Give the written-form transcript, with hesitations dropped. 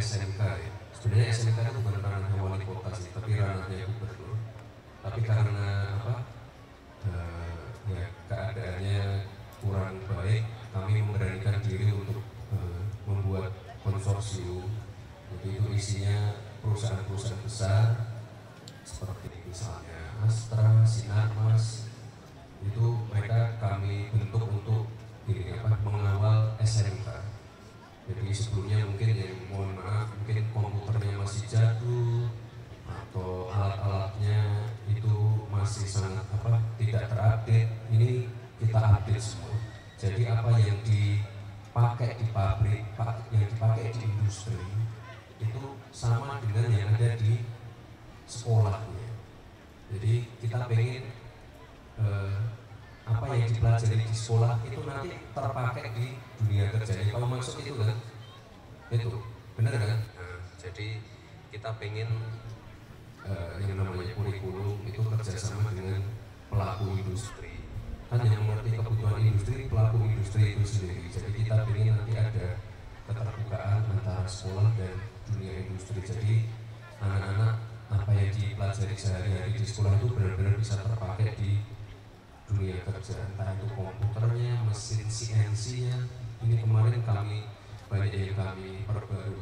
SMK ya. Sebenarnya SMK itu bukan ranahnya wali kota sih, tapi ranahnya gubernur. Tapi karena apa ya, keadaannya kurang baik, kami memberanikan diri untuk membuat konsorsium. Jadi itu isinya perusahaan-perusahaan besar seperti misalnya Astra, Sinarmas, itu mereka kami bentuk untuk ini, apa, mengawal SMK. Jadi sebelumnya mungkin ya mohon maaf, mungkin komputernya masih jadul atau alat-alatnya itu masih sangat apa tidak terupdate. Ini kita update semua. Jadi apa yang dipakai di pabrik, yang dipakai di industri itu sama dengan yang ada di sekolahnya. Jadi kita pengen apa yang dipelajari di sekolah itu nanti terpakai di dunia kerja. Kalau maksud itu kan, itu benar kan? Nah, jadi kita pengen yang namanya kurikulum itu kerjasama dengan pelaku industri. Kan yang mengerti kebutuhan industri, pelaku industri itu sendiri. Jadi kita pengen nanti ada keterbukaan antara sekolah dan dunia industri. Jadi anak-anak apa yang dipelajari sehari-hari di sekolah itu benar-benar bisa terpakai di dunia kerja, entah itu komputernya, mesin CNC-nya. Ini kemarin kami banyak yang kami perbarui.